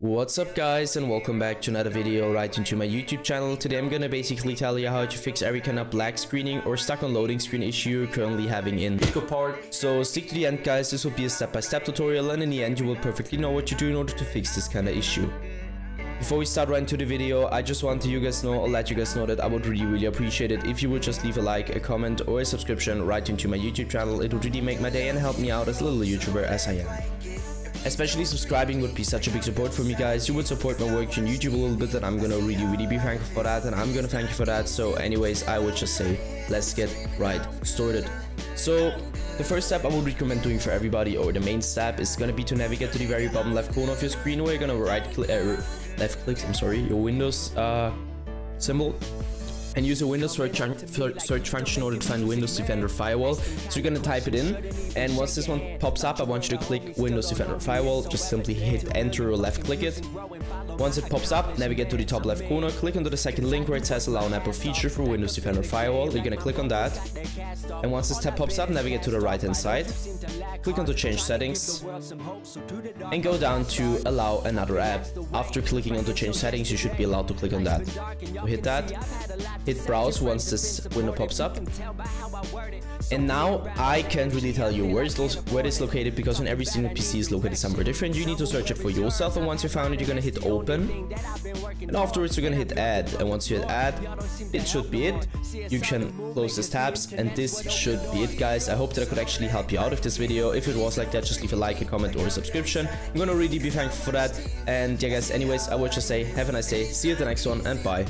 What's up guys, and welcome back to another video right into my YouTube channel. Today I'm gonna basically tell you how to fix every kind of black screening or stuck on loading screen issue you're currently having in Pico Park. So stick to the end guys, this will be a step-by-step tutorial, and in the end you will perfectly know what to do in order to fix this kind of issue. Before we start right into the video, I just want to let you guys know that I would really appreciate it if you would just leave a like, a comment, or a subscription right into my YouTube channel. It would really make my day and help me out as a little YouTuber as I am. Especially subscribing would be such a big support for me guys. You would support my work on YouTube a little bit, and I'm gonna really be thankful for that, and I'm gonna thank you for that. So anyways, I would just say let's get right started. So the first step I would recommend doing for everybody, or the main step, is gonna be to navigate to the very bottom left corner of your screen, where you're gonna left click your Windows symbol, and use a Windows search function in order to find Windows Defender Firewall. So you're gonna type it in, and once this one pops up, I want you to click Windows Defender Firewall. Just simply hit enter or left click it. Once it pops up, navigate to the top left corner, click onto the second link where it says allow an app or feature for Windows Defender Firewall. You're gonna click on that, and once this tab pops up, navigate to the right hand side, click onto change settings, and go down to allow another app. After clicking onto change settings, you should be allowed to click on that. So hit that, hit browse once this window pops up, and now I can't really tell you where it's located, because on every single PC is located somewhere different. You need to search it for yourself, and once you found it, you're gonna hit open, and afterwards you're gonna hit add, and once you hit add, it should be it. You can close these tabs, and this should be it guys. I hope that I could actually help you out with this video. If it was like that, just leave a like, a comment, or a subscription. I'm gonna really be thankful for that. And yeah guys, anyways, I would just say have a nice day, see you at the next one, and bye.